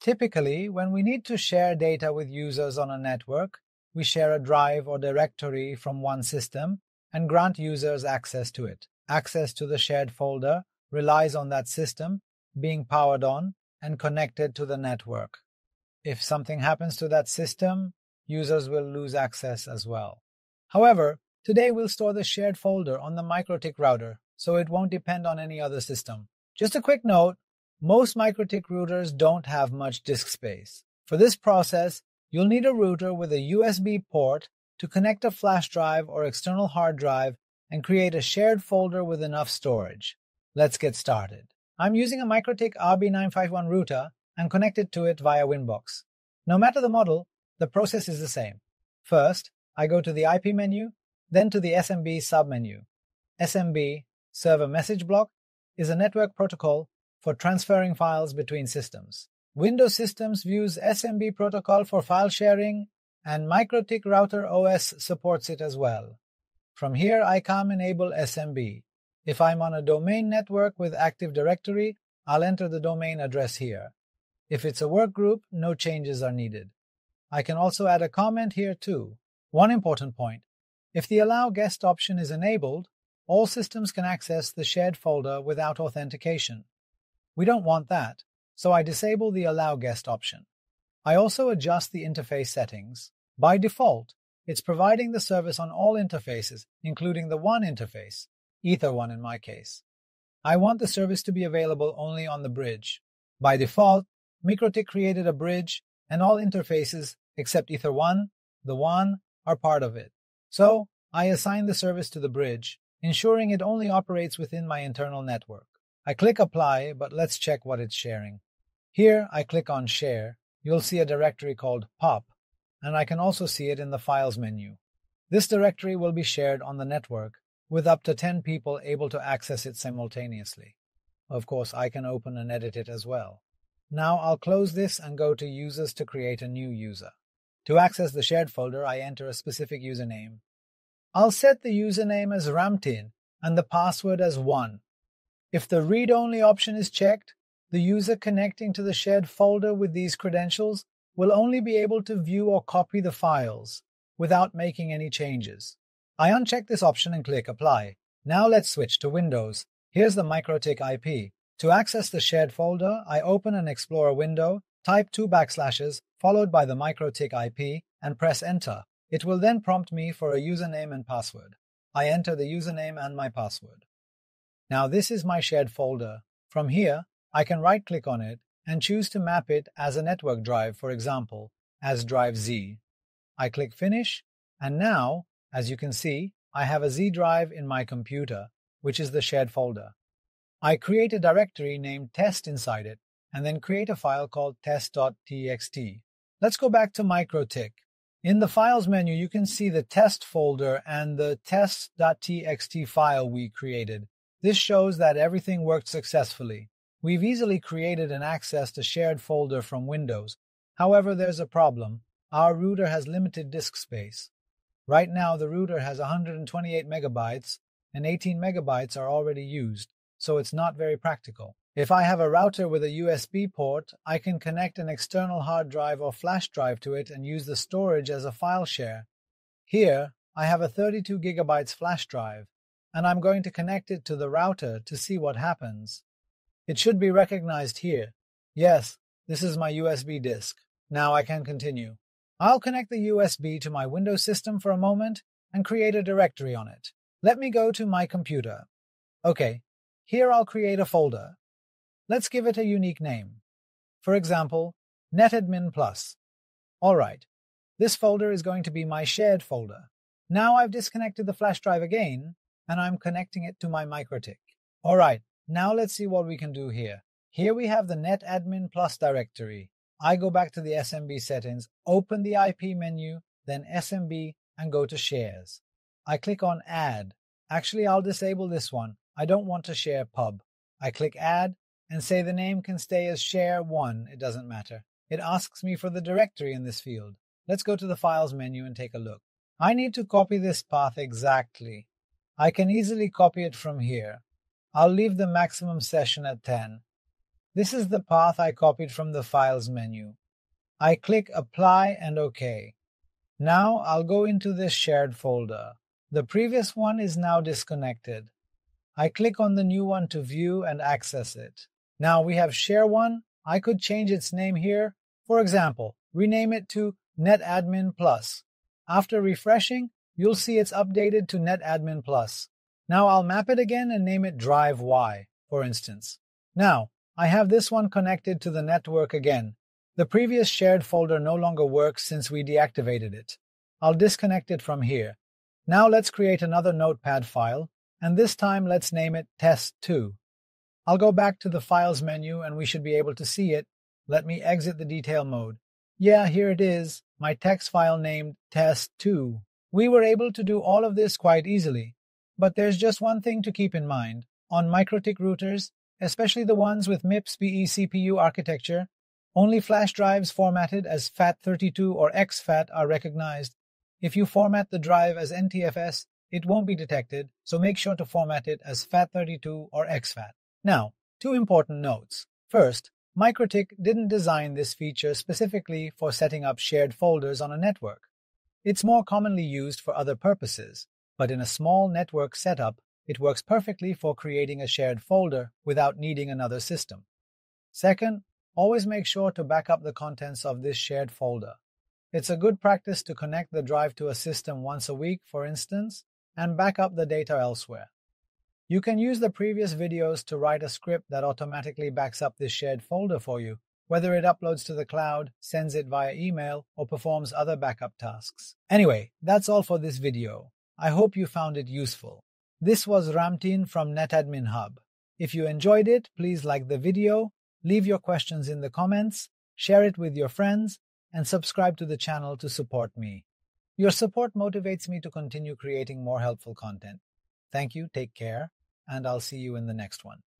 Typically, when we need to share data with users on a network, we share a drive or directory from one system and grant users access to it. Access to the shared folder relies on that system being powered on and connected to the network. If something happens to that system, users will lose access as well. However, today we'll store the shared folder on the MikroTik router, so it won't depend on any other system. Just a quick note, most MikroTik routers don't have much disk space. For this process, you'll need a router with a USB port to connect a flash drive or external hard drive and create a shared folder with enough storage. Let's get started. I'm using a MikroTik RB951 router and connected to it via Winbox. No matter the model, the process is the same. First, I go to the IP menu, then to the SMB submenu. SMB, Server Message Block, is a network protocol for transferring files between systems. Windows systems use SMB protocol for file sharing, and MikroTik Router OS supports it as well. From here, I can enable SMB. If I'm on a domain network with Active Directory, I'll enter the domain address here. If it's a work group, no changes are needed. I can also add a comment here too. One important point, if the Allow Guest option is enabled, all systems can access the shared folder without authentication. We don't want that, so I disable the Allow Guest option. I also adjust the interface settings. By default, it's providing the service on all interfaces, including the WAN interface, Ether1 in my case. I want the service to be available only on the bridge. By default, MikroTik created a bridge, and all interfaces except Ether1, the WAN, are part of it. So, I assign the service to the bridge, ensuring it only operates within my internal network. I click Apply, but let's check what it's sharing. Here, I click on Share. You'll see a directory called POP, and I can also see it in the Files menu. This directory will be shared on the network, with up to 10 people able to access it simultaneously. Of course, I can open and edit it as well. Now I'll close this and go to Users to create a new user. To access the shared folder, I enter a specific username. I'll set the username as Ramtin and the password as 1. If the read-only option is checked, the user connecting to the shared folder with these credentials will only be able to view or copy the files without making any changes. I uncheck this option and click Apply. Now let's switch to Windows. Here's the MikroTik IP. To access the shared folder, I open an Explorer window, type 2 \, followed by the MikroTik IP, and press Enter. It will then prompt me for a username and password. I enter the username and my password. Now this is my shared folder. From here, I can right-click on it and choose to map it as a network drive, for example, as drive Z. I click Finish, and now, as you can see, I have a Z drive in my computer, which is the shared folder. I create a directory named test inside it, and then create a file called test.txt. Let's go back to MikroTik. In the Files menu, you can see the test folder and the test.txt file we created. This shows that everything worked successfully. We've easily created and accessed a shared folder from Windows. However, there's a problem. Our router has limited disk space. Right now, the router has 128 megabytes, and 18 megabytes are already used, so it's not very practical. If I have a router with a USB port, I can connect an external hard drive or flash drive to it and use the storage as a file share. Here, I have a 32 gigabytes flash drive, and I'm going to connect it to the router to see what happens. It should be recognized here. Yes, this is my USB disk. Now I can continue. I'll connect the USB to my Windows system for a moment and create a directory on it. Let me go to my computer. Okay, here I'll create a folder. Let's give it a unique name. For example, netadmin plus. All right, this folder is going to be my shared folder. Now I've disconnected the flash drive again, and I'm connecting it to my MikroTik. All right. Now let's see what we can do here. Here we have the netadmin plus directory. I go back to the SMB settings, open the IP menu, then SMB, and go to shares. I click on add. Actually, I'll disable this one. I don't want to share pub. I click add and say the name can stay as share1. It doesn't matter. It asks me for the directory in this field. Let's go to the Files menu and take a look. I need to copy this path exactly. I can easily copy it from here. I'll leave the maximum session at 10. This is the path I copied from the Files menu. I click Apply and OK. Now I'll go into this shared folder. The previous one is now disconnected. I click on the new one to view and access it. Now we have share1. I could change its name here. For example, rename it to NetAdmin Plus. After refreshing, you'll see it's updated to NetAdmin Plus. Now I'll map it again and name it Drive Y, for instance. Now, I have this one connected to the network again. The previous shared folder no longer works since we deactivated it. I'll disconnect it from here. Now let's create another Notepad file, and this time let's name it Test2. I'll go back to the Files menu and we should be able to see it. Let me exit the detail mode. Yeah, here it is, my text file named Test2. We were able to do all of this quite easily. But there's just one thing to keep in mind. On MikroTik routers, especially the ones with MIPS-BE CPU architecture, only flash drives formatted as FAT32 or exFAT are recognized. If you format the drive as NTFS, it won't be detected, so make sure to format it as FAT32 or exFAT. Now, two important notes. First, MikroTik didn't design this feature specifically for setting up shared folders on a network. It's more commonly used for other purposes, but in a small network setup, it works perfectly for creating a shared folder without needing another system. Second, always make sure to back up the contents of this shared folder. It's a good practice to connect the drive to a system once a week, for instance, and back up the data elsewhere. You can use the previous videos to write a script that automatically backs up this shared folder for you, whether it uploads to the cloud, sends it via email, or performs other backup tasks. Anyway, that's all for this video. I hope you found it useful. This was Ramtin from NetAdmin Hub. If you enjoyed it, please like the video, leave your questions in the comments, share it with your friends, and subscribe to the channel to support me. Your support motivates me to continue creating more helpful content. Thank you, take care. And I'll see you in the next one.